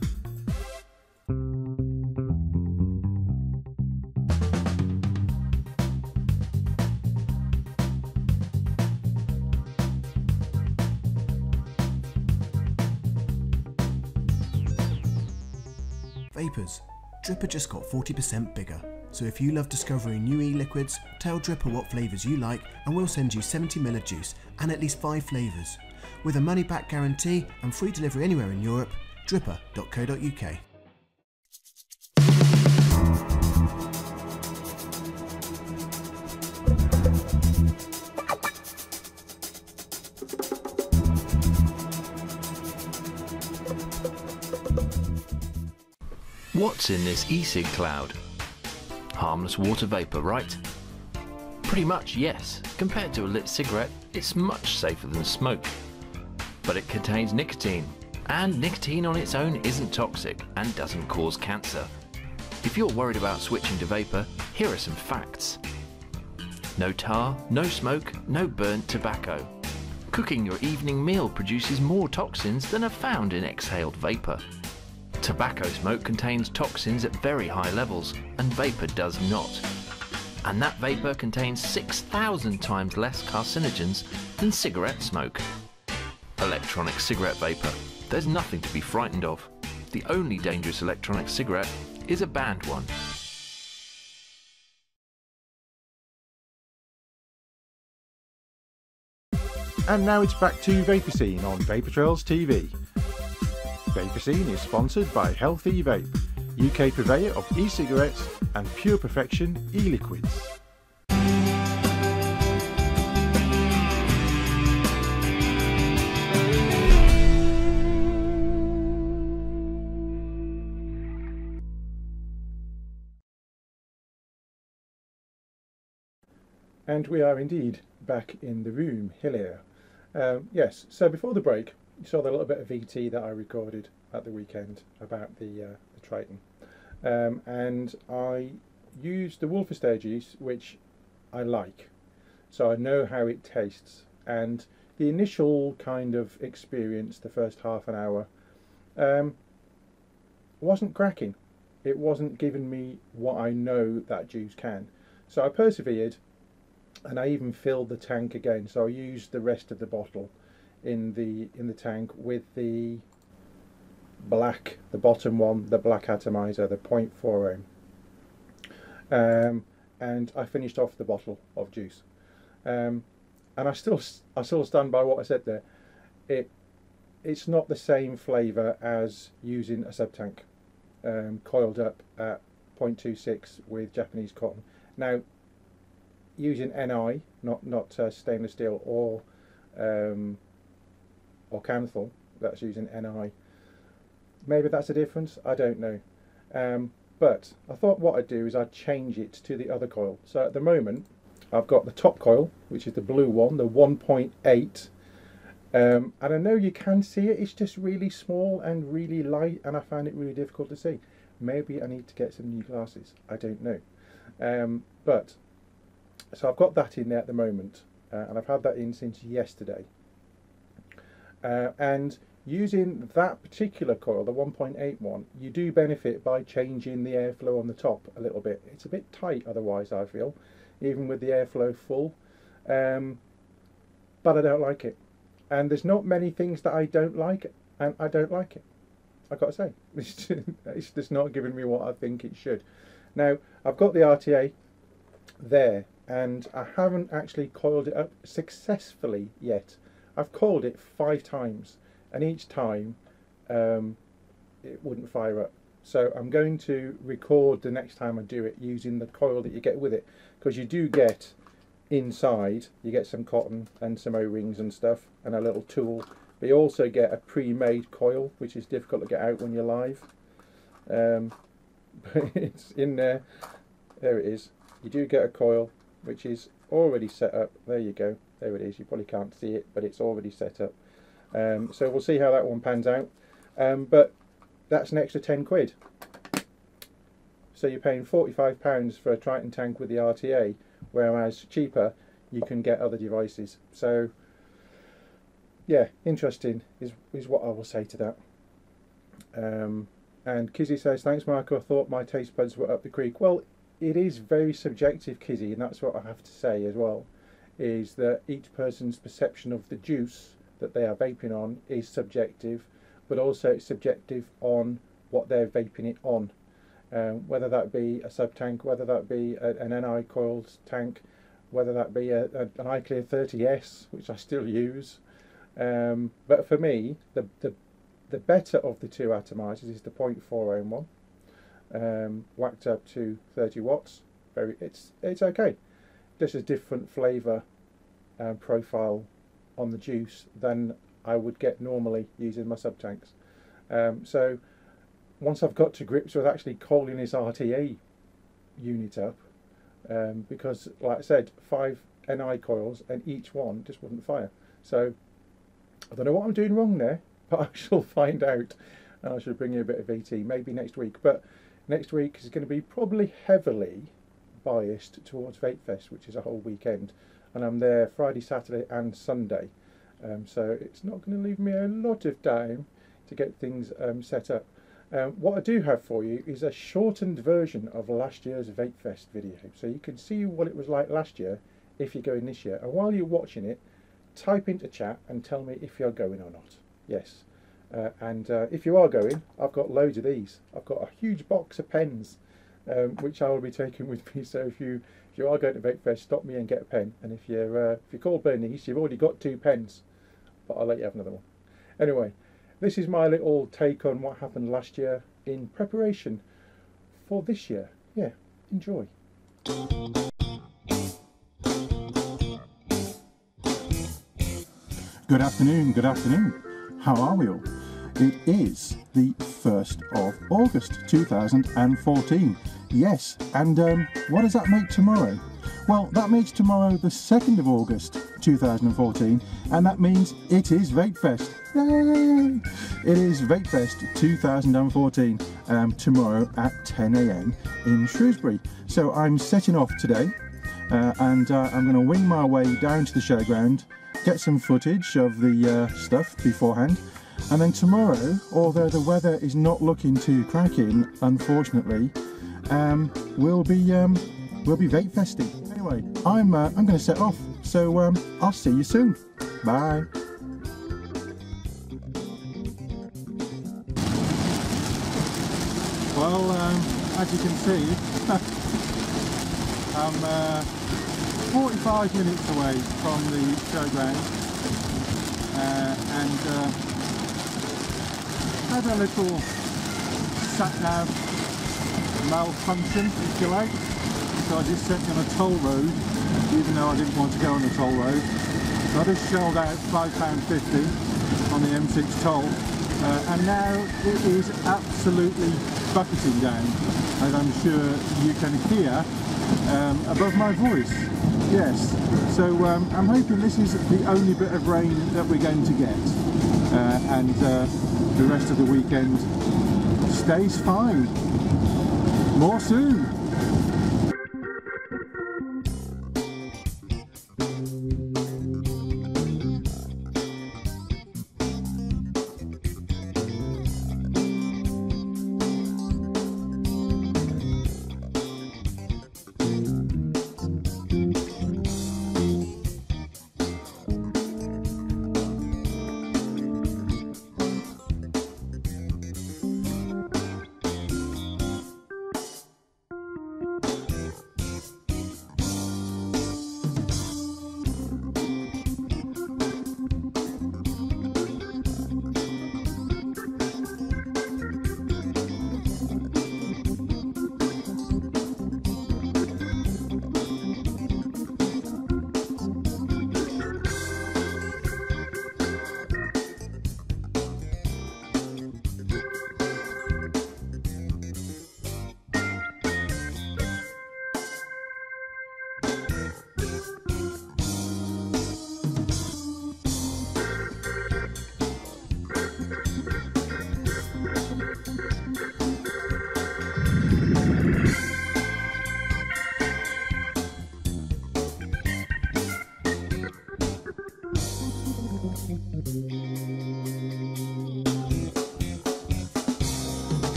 Vapors, Dripper just got forty percent bigger, so if you love discovering new e-liquids, tell Dripper what flavours you like and we'll send you seventy milliliters of juice and at least five flavours. With a money-back guarantee and free delivery anywhere in Europe, dripper dot co dot U K. What's in this e-cig cloud? Harmless water vapour, right? Pretty much, yes. Compared to a lit cigarette, it's much safer than smoke. But it contains nicotine, and nicotine on its own isn't toxic and doesn't cause cancer. If you're worried about switching to vapour, here are some facts. No tar, no smoke, no burnt tobacco. Cooking your evening meal produces more toxins than are found in exhaled vapour. Tobacco smoke contains toxins at very high levels, and vapour does not. and that vapour contains six thousand times less carcinogens than cigarette smoke. Electronic cigarette vapour. There's nothing to be frightened of. The only dangerous electronic cigarette is a banned one. And now it's back to Vapor Scene on Vapor Trails T V. Vapor Scene is sponsored by Health eVape, U K purveyor of e-cigarettes and Pure Perfection e-liquids. And we are indeed back in the room, Hillier. Um, yes, so before the break, you saw the little bit of V T that I recorded at the weekend about the, uh, the Triton. Um, and I used the Wolf Astaire juice, which I like. So I know how it tastes. And the initial kind of experience, the first half an hour, um, wasn't cracking. It wasn't giving me what I know that juice can. So I persevered. And I even filled the tank again, so I used the rest of the bottle in the in the tank with the black, the bottom one, the black atomizer, the point four ohm, um, and I finished off the bottle of juice. Um, and I still I still stand by what I said there. It it's not the same flavour as using a sub tank um, coiled up at point two six with Japanese cotton. Now, using N I, not not uh, stainless steel or um, or camphor, that's using N I. Maybe that's a difference. I don't know. Um, but I thought what I'd do is I'd change it to the other coil. So at the moment, I've got the top coil, which is the blue one, the one point eight. Um, and I know you can see it. It's just really small and really light, and I find it really difficult to see. Maybe I need to get some new glasses. I don't know. Um, but so I've got that in there at the moment, uh, and I've had that in since yesterday. Uh, and using that particular coil, the one point eight one, you do benefit by changing the airflow on the top a little bit. It's a bit tight otherwise, I feel, even with the airflow full. Um, but I don't like it. And there's not many things that I don't like, and I don't like it. I've got to say, it's, it's just not giving me what I think it should. Now, I've got the R T A there. And I haven't actually coiled it up successfully yet. I've coiled it five times, and each time um, it wouldn't fire up. So I'm going to record the next time I do it using the coil that you get with it, because you do get inside, you get some cotton and some O-rings and stuff and a little tool. But you also get a pre-made coil, which is difficult to get out when you're live. Um, but it's in there. There it is. You do get a coil which is already set up. There you go, there it is. You probably can't see it, but it's already set up. Um, so we'll see how that one pans out. Um, but that's an extra ten quid. So you're paying forty-five pounds for a Triton tank with the R T A, whereas cheaper you can get other devices. So yeah, interesting is, is what I will say to that. Um, and Kizzy says, thanks Marco, I thought my taste buds were up the creek. Well, it is very subjective, Kizzy, and that's what I have to say as well, is that each person's perception of the juice that they are vaping on is subjective, but also it's subjective on what they're vaping it on, um, whether that be a sub tank, whether that be a, an N I coiled tank, whether that be a, a, an iClear thirty S, which I still use. Um, but for me, the, the the better of the two atomizers is the point four ohm one. Um, whacked up to thirty watts. Very, it's it's okay. This is different flavour uh, profile on the juice than I would get normally using my sub tanks. Um, so once I've got to grips with actually coiling this R T A unit up, um, because like I said, five N I coils and each one just wouldn't fire. So I don't know what I'm doing wrong there, but I shall find out. And I should bring you a bit of V T maybe next week, but next week is going to be probably heavily biased towards Vapefest, which is a whole weekend, and I'm there Friday, Saturday and Sunday, um, so it's not going to leave me a lot of time to get things um, set up. Um, what I do have for you is a shortened version of last year's Vapefest video, so you can see what it was like last year if you're going this year. And while you're watching it, type into chat and tell me if you're going or not. Yes, uh, and uh, if you are going, I've got loads of these. I've got a huge box of pens, um, which I will be taking with me. So if you if you are going to Vapefest, stop me and get a pen. And if you're uh, if you're called Bernice, you've already got two pens, but I'll let you have another one. Anyway. This is my little take on what happened last year in preparation for this year. Yeah, enjoy. Good afternoon, good afternoon. How are we all? It is the first of August two thousand fourteen. Yes, and um, what does that make tomorrow? Well, that makes tomorrow the second of August two thousand fourteen, and that means it is Vapefest. Yay! It is Vapefest two thousand fourteen, um, tomorrow at ten A M in Shrewsbury. So I'm setting off today, uh, and uh, I'm going to wing my way down to the showground, get some footage of the uh, stuff beforehand, and then tomorrow, although the weather is not looking too cracking, unfortunately, um, we'll be um, we'll be Vapefesting. Anyway, I'm uh, I'm going to set off, so um, I'll see you soon. Bye. Well, um, as you can see, I'm uh, forty-five minutes away from the showground, uh, and uh, had a little sat-nav malfunction, if you like. So I just set me on a toll road, even though I didn't want to go on the toll road. So I just shelled out five pounds fifty on the M six toll, uh, and now it is absolutely bucketing down, as I'm sure you can hear um, above my voice. Yes, so um, I'm hoping this is the only bit of rain that we're going to get, uh, and uh, the rest of the weekend stays fine. More soon!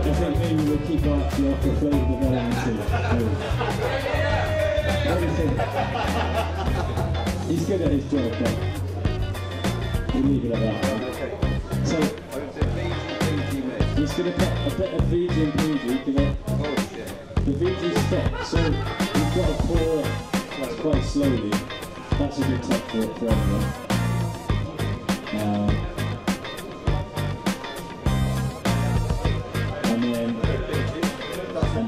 I think maybe we'll keep off the offer flavor but not answer. He's good at his job, but we leave it at that. Right? So, he's going to put a bit of V G and P G to get the V G stopped. So, we've got to pour it quite slowly. That's a good tip for it for everyone. Um, And then, and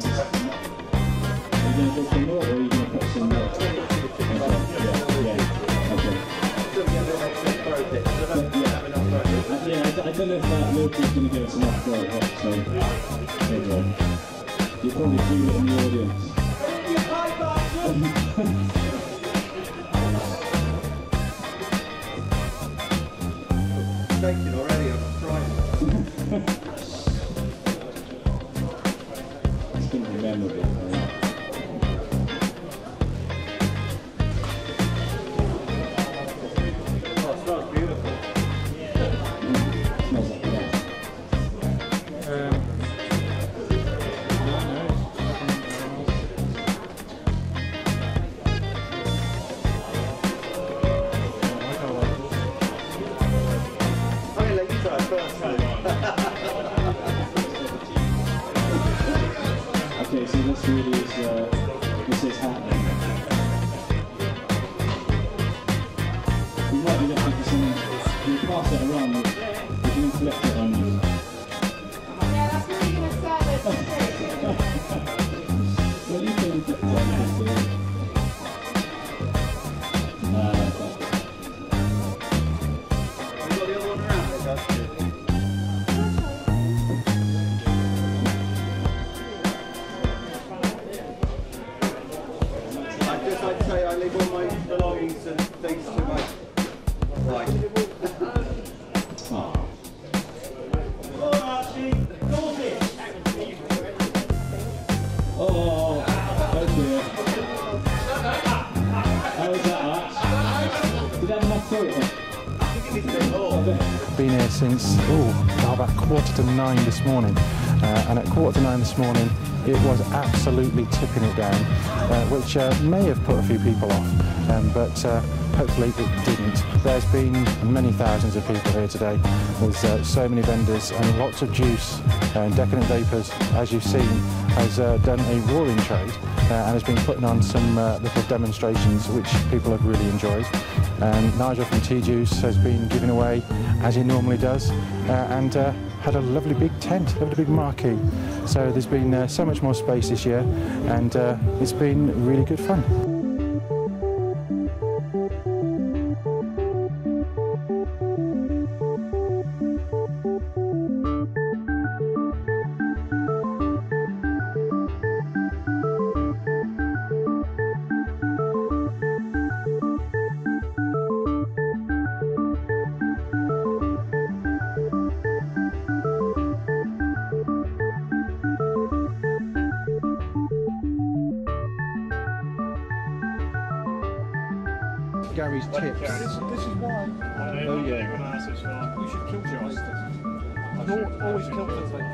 just, are you going to go for more, or are you going to put some more? Okay, yeah, yeah, okay. But, yeah, I, yeah, I, I don't know if that local is going to give us enough for it, so, there you go. You'll probably feel it in the audience. I'm shaking already, I'm frightened. Memorable. Oh, it smells beautiful. Mm. It smells like that. Um, I'm going to let you try it first. Okay, so this really is, uh, this is happening. You might be looking for something, you pass it around, you can inflict it on you. Yeah, that's what you're going to start with. Well, you can inflict it on you. Uh, you got the other one around, that's good. I leave all my belongings and things to my right. Oh. Oh, okay. How was that, Arch? Did I have enough to it? Been here since oh, about, about quarter to nine this morning, uh, and at quarter to nine this morning, it was absolutely tipping it down, uh, which uh, may have put a few people off, um, but uh, hopefully it didn't. There's been many thousands of people here today. There's uh, so many vendors and lots of juice, and Decadent Vapors, as you've seen, has uh, done a roaring trade uh, and has been putting on some uh, little demonstrations which people have really enjoyed. Um, Nigel from T Juice has been giving away, as he normally does, uh, and uh, had a lovely big tent, lovely big marquee. So there's been uh, so much more space this year, and uh, it's been really good fun. Gary's tips. This is why. Oh yeah. We should kill Josh. I don't always kill things like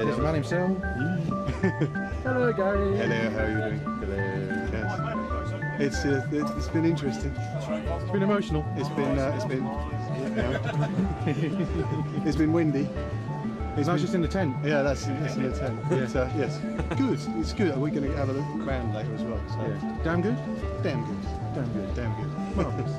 this. There's a man himself. Hello Gary. Hello, how are you doing? Hello. Yes. It's uh, it's, it's been interesting. It's been emotional. It's been uh, it's been yeah, it's been windy. It's that's been, just in the tent. Yeah, that's, that's in the tent. Yeah. But, uh, yes, good. It's good. We're going to have a look around later as well. So. Yeah. Damn good. Damn good. Damn good. Damn good. Marvellous.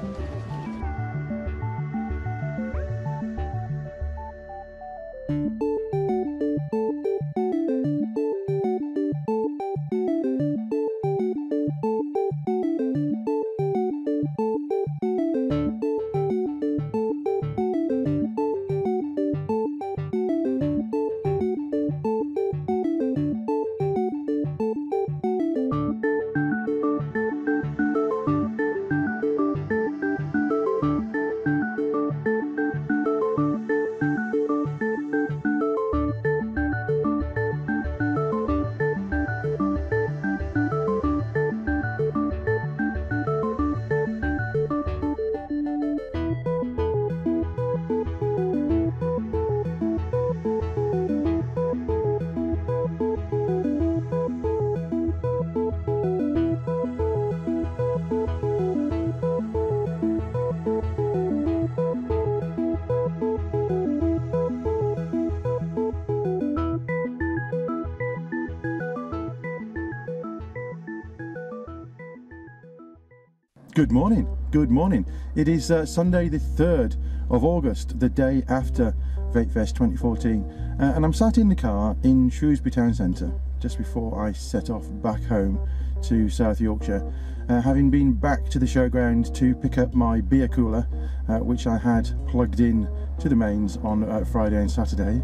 Good morning, good morning. It is uh, Sunday the third of August, the day after Vapefest twenty fourteen, uh, and I'm sat in the car in Shrewsbury town centre just before I set off back home to South Yorkshire, uh, having been back to the showground to pick up my beer cooler, uh, which I had plugged in to the mains on uh, Friday and Saturday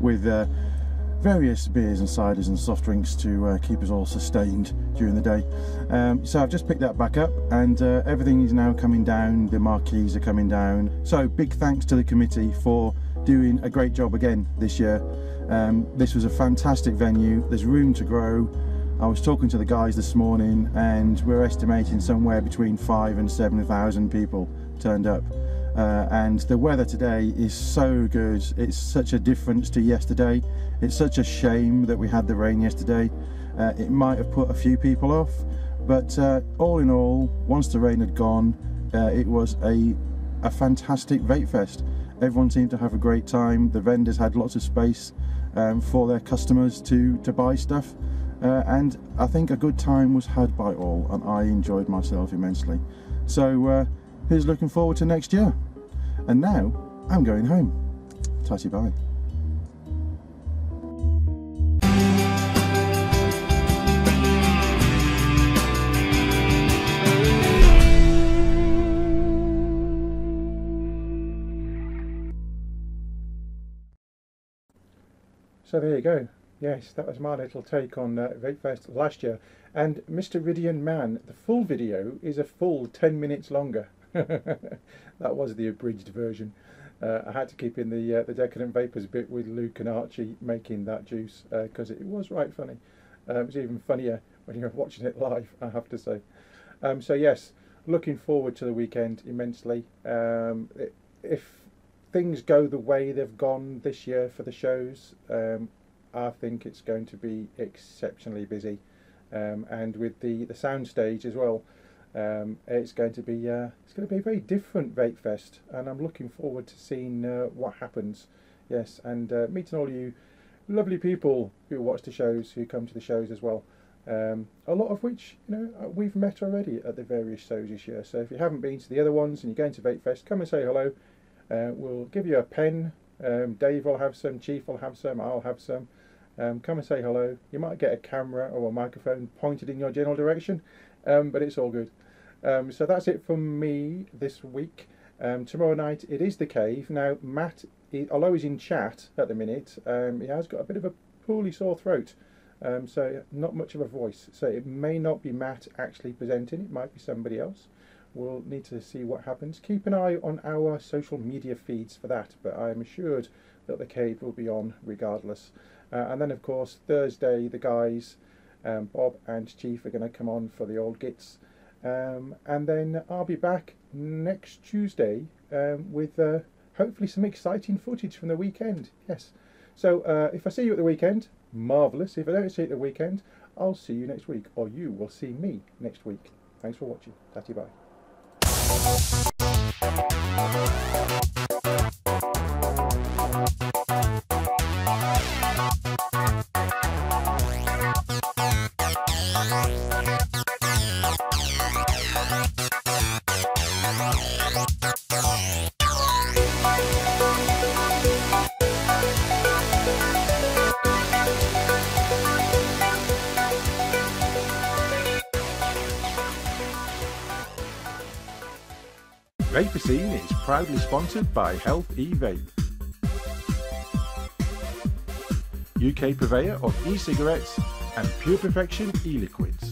with uh, various beers and ciders and soft drinks to uh, keep us all sustained during the day. Um, so I've just picked that back up, and uh, everything is now coming down. The marquees are coming down. So big thanks to the committee for doing a great job again this year. Um, this was a fantastic venue. There's room to grow. I was talking to the guys this morning, and we're estimating somewhere between five and seven thousand people turned up. Uh, and the weather today is so good. It's such a difference to yesterday. It's such a shame that we had the rain yesterday. Uh, it might have put a few people off, but uh, all in all, once the rain had gone, uh, it was a, a fantastic vape fest. Everyone seemed to have a great time. The vendors had lots of space um, for their customers to, to buy stuff. Uh, and I think a good time was had by all, and I enjoyed myself immensely. So uh, here's looking forward to next year. And now I'm going home. Tighty bye. So there you go. Yes, that was my little take on uh, Vapefest last year. And Mister Ridian Man, the full video is a full ten minutes longer. That was the abridged version. Uh, I had to keep in the uh, the Decadent Vapors bit with Luke and Archie making that juice, because uh, it was right funny. Uh, it was even funnier when you're watching it live, I have to say. Um, so yes, looking forward to the weekend immensely. Um, it, if things go the way they've gone this year for the shows, um, I think it's going to be exceptionally busy. Um, and with the, the soundstage as well, um, it's going to be uh, it's going to be a very different vape fest, and I'm looking forward to seeing uh, what happens. Yes, and uh, meeting all you lovely people who watch the shows, who come to the shows as well. Um, a lot of which, you know, we've met already at the various shows this year. So if you haven't been to the other ones and you're going to Vape Fest, come and say hello. Uh, we'll give you a pen. Um, Dave will have some, Chief will have some, I'll have some. Um, come and say hello. You might get a camera or a microphone pointed in your general direction, um, but it's all good. Um, so that's it from me this week. Um, tomorrow night it is the cave. Now Matt, he, although he's in chat at the minute, um, he has got a bit of a poorly sore throat, um, so not much of a voice. So it may not be Matt actually presenting, it might be somebody else. We'll need to see what happens. Keep an eye on our social media feeds for that, but I'm assured that the cave will be on regardless. Uh, and then, of course, Thursday, the guys, um, Bob and Chief, are going to come on for the old gits. Um, and then I'll be back next Tuesday um, with uh, hopefully some exciting footage from the weekend. Yes. So uh, if I see you at the weekend, marvellous. If I don't see you at the weekend, I'll see you next week, or you will see me next week. Thanks for watching. Tatty bye. Vapocene is proudly sponsored by Health eVape, U K purveyor of e-cigarettes and Pure Perfection e-liquids.